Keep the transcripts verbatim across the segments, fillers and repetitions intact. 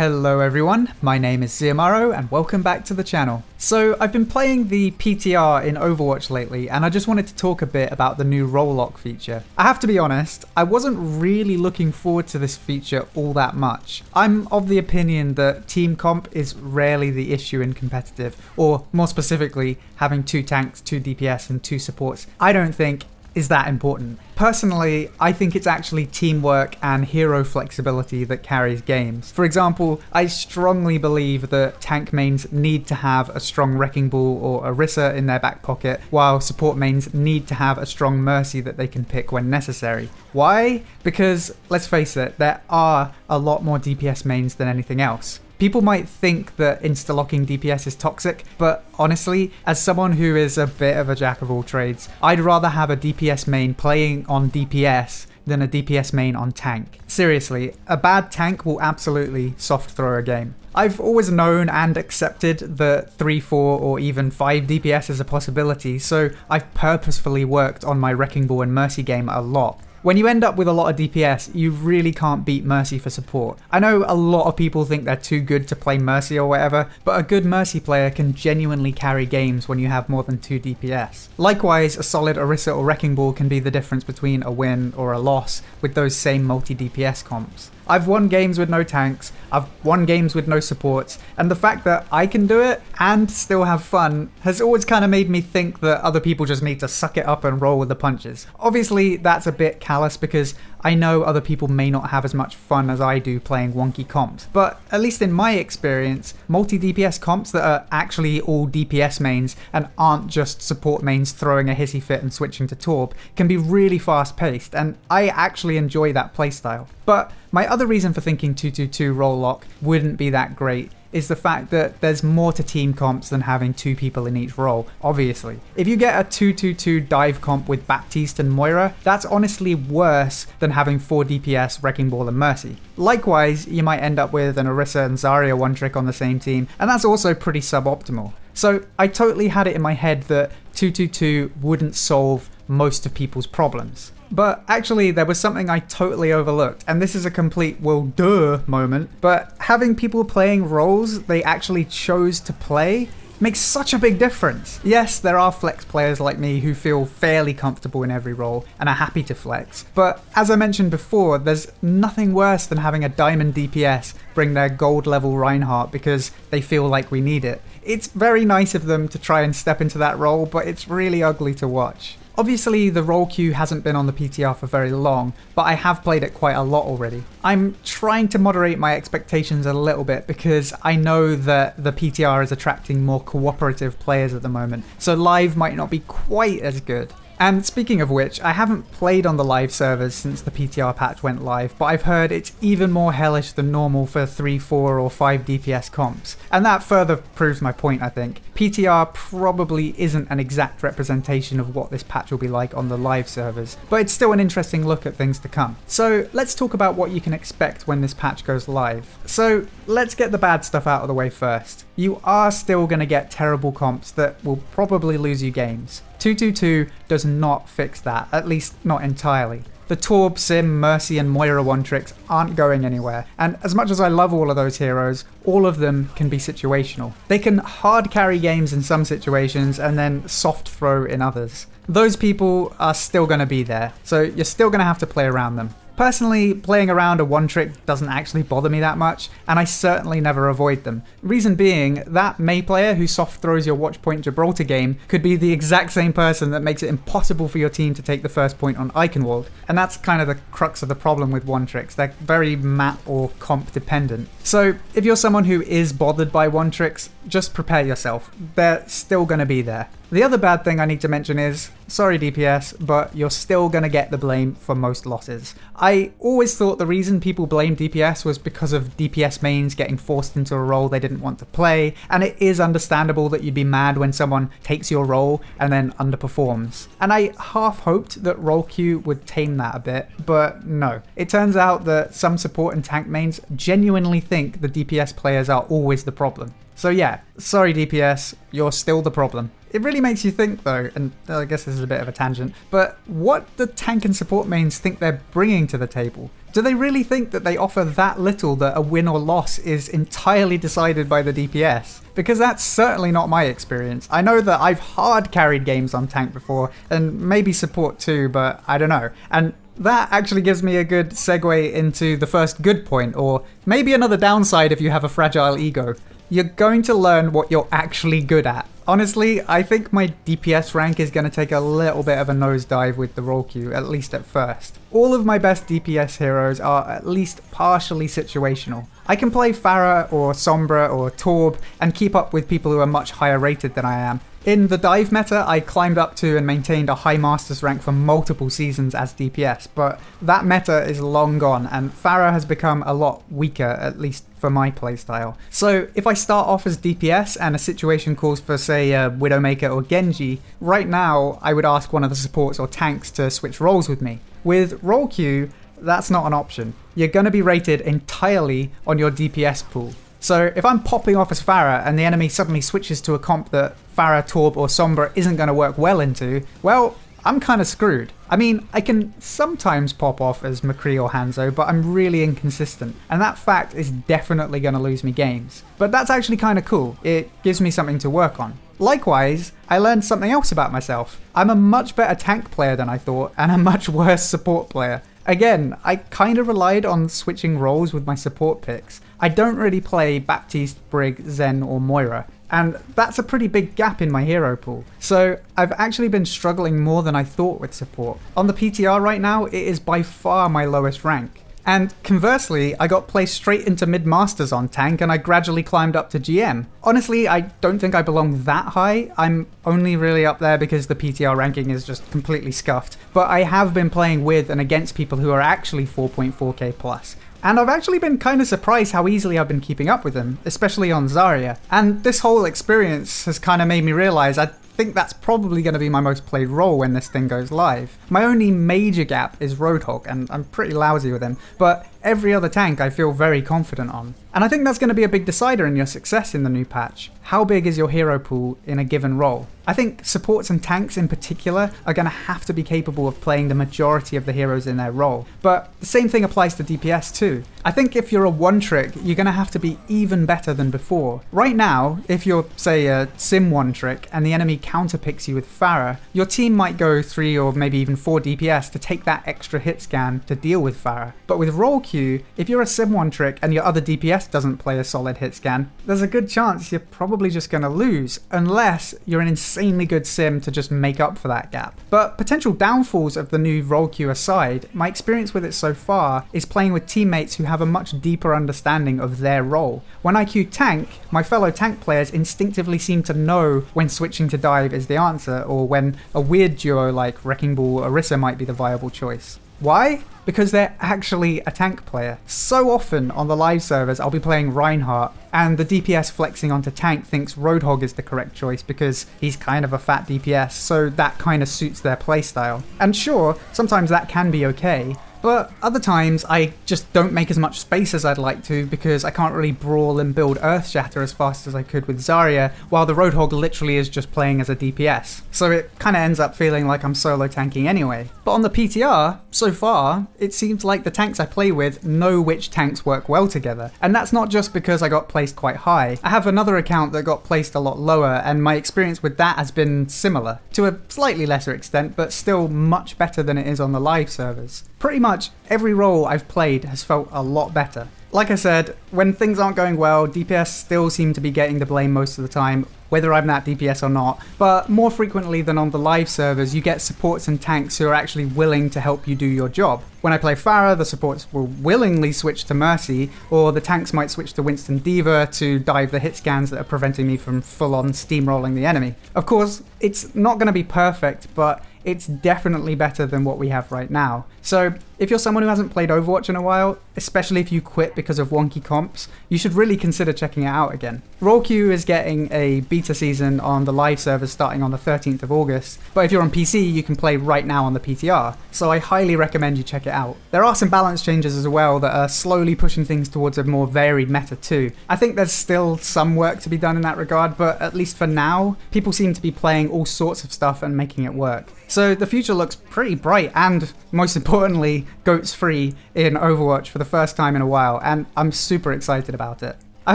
Hello everyone, my name is Xiomaro and welcome back to the channel. So I've been playing the P T R in Overwatch lately and I just wanted to talk a bit about the new roll lock feature. I have to be honest, I wasn't really looking forward to this feature all that much. I'm of the opinion that team comp is rarely the issue in competitive, or more specifically having two tanks, two D P S and two supports I don't think is that important. Personally, I think it's actually teamwork and hero flexibility that carries games. For example, I strongly believe that tank mains need to have a strong Wrecking Ball or Orisa in their back pocket, while support mains need to have a strong Mercy that they can pick when necessary. Why? Because, let's face it, there are a lot more D P S mains than anything else. People might think that insta-locking D P S is toxic, but honestly, as someone who is a bit of a jack of all trades, I'd rather have a D P S main playing on D P S than a D P S main on tank. Seriously, a bad tank will absolutely soft throw a game. I've always known and accepted that three, four or even five D P S is a possibility, so I've purposefully worked on my Wrecking Ball and Mercy game a lot. When you end up with a lot of D P S, you really can't beat Mercy for support. I know a lot of people think they're too good to play Mercy or whatever, but a good Mercy player can genuinely carry games when you have more than two D P S. Likewise, a solid Orisa or Wrecking Ball can be the difference between a win or a loss with those same multi-D P S comps. I've won games with no tanks, I've won games with no supports, and the fact that I can do it and still have fun has always kind of made me think that other people just need to suck it up and roll with the punches. Obviously, that's a bit callous because I know other people may not have as much fun as I do playing wonky comps, but at least in my experience, multi-D P S comps that are actually all D P S mains and aren't just support mains throwing a hissy fit and switching to Torb can be really fast-paced, and I actually enjoy that playstyle. But my other reason for thinking two two two roll lock wouldn't be that great is the fact that there's more to team comps than having two people in each role, obviously. If you get a two two two dive comp with Baptiste and Moira, that's honestly worse than having four D P S, Wrecking Ball and Mercy. Likewise, you might end up with an Orisa and Zarya one trick on the same team, and that's also pretty suboptimal. So I totally had it in my head that two two two wouldn't solve most of people's problems. But actually there was something I totally overlooked, and this is a complete well duh moment, but having people playing roles they actually chose to play makes such a big difference. Yes, there are flex players like me who feel fairly comfortable in every role and are happy to flex, but as I mentioned before, there's nothing worse than having a diamond D P S bring their gold level Reinhardt because they feel like we need it. It's very nice of them to try and step into that role, but it's really ugly to watch. Obviously, the roll queue hasn't been on the P T R for very long, but I have played it quite a lot already. I'm trying to moderate my expectations a little bit because I know that the P T R is attracting more cooperative players at the moment, so live might not be quite as good. And speaking of which, I haven't played on the live servers since the P T R patch went live, but I've heard it's even more hellish than normal for three, four or five D P S comps. And that further proves my point, I think. P T R probably isn't an exact representation of what this patch will be like on the live servers, but it's still an interesting look at things to come. So let's talk about what you can expect when this patch goes live. So let's get the bad stuff out of the way first. You are still going to get terrible comps that will probably lose you games. two two two does not fix that, at least not entirely. The Torb, Sim, Mercy and Moira one-tricks aren't going anywhere, and as much as I love all of those heroes, all of them can be situational. They can hard carry games in some situations and then soft throw in others. Those people are still going to be there, so you're still going to have to play around them. Personally, playing around a one-trick doesn't actually bother me that much, and I certainly never avoid them. Reason being, that May player who soft throws your Watchpoint Gibraltar game could be the exact same person that makes it impossible for your team to take the first point on Eichenwald, and that's kind of the crux of the problem with one-tricks. They're very map or comp dependent. So if you're someone who is bothered by one-tricks, just prepare yourself. They're still going to be there. The other bad thing I need to mention is, sorry D P S, but you're still going to get the blame for most losses. I always thought the reason people blame D P S was because of D P S mains getting forced into a role they didn't want to play, and it is understandable that you'd be mad when someone takes your role and then underperforms. And I half hoped that roll queue would tame that a bit, but no. It turns out that some support and tank mains genuinely think the D P S players are always the problem. So yeah, sorry D P S, you're still the problem. It really makes you think though, and I guess this is a bit of a tangent, but what the tank and support mains think they're bringing to the table. Do they really think that they offer that little that a win or loss is entirely decided by the D P S? Because that's certainly not my experience. I know that I've hard carried games on tank before, and maybe support too, but I don't know. And that actually gives me a good segue into the first good point, or maybe another downside if you have a fragile ego. You're going to learn what you're actually good at. Honestly, I think my D P S rank is going to take a little bit of a nosedive with the roll queue, at least at first. All of my best D P S heroes are at least partially situational. I can play Pharah or Sombra or Torb and keep up with people who are much higher rated than I am. In the dive meta, I climbed up to and maintained a high Masters rank for multiple seasons as D P S, but that meta is long gone and Pharah has become a lot weaker, at least for my playstyle. So if I start off as D P S and a situation calls for, say, a Widowmaker or Genji, right now I would ask one of the supports or tanks to switch roles with me. With roll queue, that's not an option. You're going to be rated entirely on your D P S pool. So if I'm popping off as Pharah and the enemy suddenly switches to a comp that Pharah, Torb or Sombra isn't going to work well into, well, I'm kind of screwed. I mean, I can sometimes pop off as McCree or Hanzo, but I'm really inconsistent, and that fact is definitely going to lose me games. But that's actually kind of cool. It gives me something to work on. Likewise, I learned something else about myself. I'm a much better tank player than I thought, and a much worse support player. Again, I kind of relied on switching roles with my support picks. I don't really play Baptiste, Brig, Zen or Moira, and that's a pretty big gap in my hero pool. So I've actually been struggling more than I thought with support. On the P T R right now, it is by far my lowest rank. And conversely, I got placed straight into mid-masters on tank and I gradually climbed up to G M. Honestly, I don't think I belong that high. I'm only really up there because the P T R ranking is just completely scuffed. But I have been playing with and against people who are actually four point four K plus. And I've actually been kind of surprised how easily I've been keeping up with them, especially on Zarya. And this whole experience has kind of made me realize I think that's probably going to be my most played role when this thing goes live. My only major gap is Roadhog, and I'm pretty lousy with him, but every other tank I feel very confident on. And I think that's going to be a big decider in your success in the new patch. How big is your hero pool in a given role? I think supports and tanks in particular are going to have to be capable of playing the majority of the heroes in their role. But the same thing applies to D P S too. I think if you're a one trick, you're going to have to be even better than before. Right now, if you're, say, a sim one trick and the enemy counterpicks you with Pharah, your team might go three or maybe even four D P S to take that extra hit scan to deal with Pharah. But with roll queue, if you're a sim one trick and your other D P S doesn't play a solid hit scan, there's a good chance you're probably just going to lose, unless you're an insanely good sim to just make up for that gap. But potential downfalls of the new roll queue aside, my experience with it so far is playing with teammates who have a much deeper understanding of their role. When I queue tank, my fellow tank players instinctively seem to know when switching to dive is the answer, or when a weird duo like Wrecking Ball or Orisa might be the viable choice. Why? Because they're actually a tank player. So often on the live servers I'll be playing Reinhardt and the D P S flexing onto tank thinks Roadhog is the correct choice because he's kind of a fat D P S, so that kind of suits their playstyle. And sure, sometimes that can be okay, but other times I just don't make as much space as I'd like to because I can't really brawl and build Earthshatter as fast as I could with Zarya, while the Roadhog literally is just playing as a D P S. So it kind of ends up feeling like I'm solo tanking anyway. But on the P T R, so far, it seems like the tanks I play with know which tanks work well together. And that's not just because I got placed quite high. I have another account that got placed a lot lower and my experience with that has been similar, to a slightly lesser extent, but still much better than it is on the live servers. Pretty much every role I've played has felt a lot better. Like I said, when things aren't going well, D P S still seem to be getting the blame most of the time, whether I'm that D P S or not. But more frequently than on the live servers, you get supports and tanks who are actually willing to help you do your job. When I play Pharah, the supports will willingly switch to Mercy, or the tanks might switch to Winston D.Va to dive the hit scans that are preventing me from full-on steamrolling the enemy. Of course, it's not going to be perfect, but it's definitely better than what we have right now. So if you're someone who hasn't played Overwatch in a while, especially if you quit because of wonky comps, you should really consider checking it out again. RollQ is getting a beta season on the live servers starting on the thirteenth of August, but if you're on P C, you can play right now on the P T R, so I highly recommend you check it out. There are some balance changes as well that are slowly pushing things towards a more varied meta too. I think there's still some work to be done in that regard, but at least for now, people seem to be playing all sorts of stuff and making it work. So the future looks pretty bright, and most importantly, GOATS free in Overwatch for the first time in a while, and I'm super excited about it. I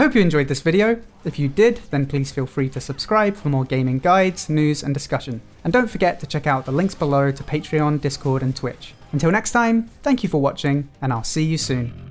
hope you enjoyed this video. If you did, then please feel free to subscribe for more gaming guides, news and discussion. And don't forget to check out the links below to Patreon, Discord and Twitch. Until next time, thank you for watching, and I'll see you soon.